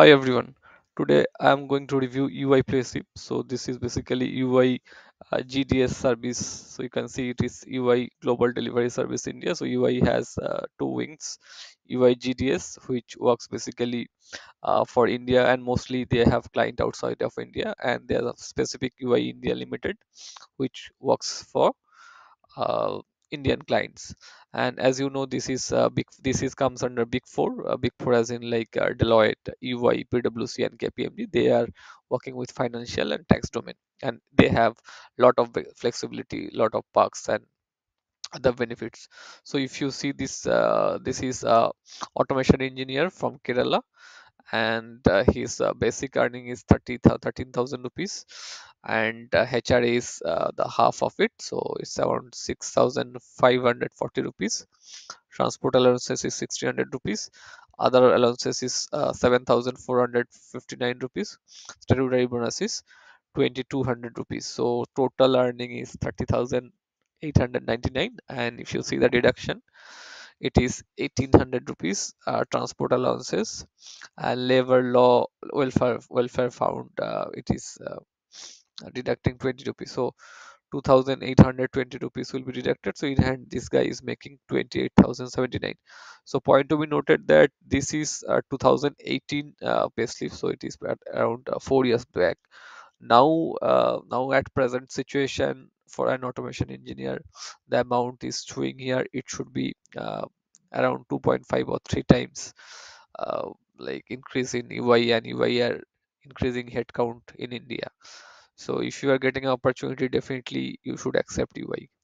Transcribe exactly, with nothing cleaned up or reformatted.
Hi everyone, today I am going to review E Y Playship. So this is basically E Y uh, G D S service. So you can see it is E Y Global Delivery Service India. So E Y has uh, two wings, E Y G D S, which works basically uh, for India, and mostly they have client outside of India, and there is a specific E Y India Limited which works for uh, Indian clients. And as you know, this is uh, big this is comes under big four uh, big four as in like uh, Deloitte, E Y, P W C and K P M G. They are working with financial and tax domain, and they have lot of flexibility, lot of perks and other benefits. So if you see this, uh, this is a automation engineer from Kerala, and uh, his uh, basic earning is thirteen thousand rupees, and uh, H R A is uh, the half of it, so it's around six thousand five hundred forty rupees. Transport allowances is sixteen hundred rupees. Other allowances is uh, seven thousand four hundred fifty-nine rupees. Statutory bonus is twenty-two hundred rupees. So total earning is thirty thousand eight hundred ninety-nine, and if you see the deduction, it is eighteen hundred rupees uh, transport allowances, and labor law welfare welfare found uh, it is uh, deducting twenty rupees, so two thousand eight hundred twenty rupees will be deducted. So in hand, this guy is making twenty-eight thousand seventy-nine. So point to be noted that this is uh, two thousand eighteen uh, payslip, so it is around uh, four years back. Now uh, now at present situation, for an automation engineer, the amount is showing here, it should be uh, around two point five or three times uh, like increase in E Y and E Y R increasing headcount in India. So if you are getting an opportunity, definitely you should accept E Y.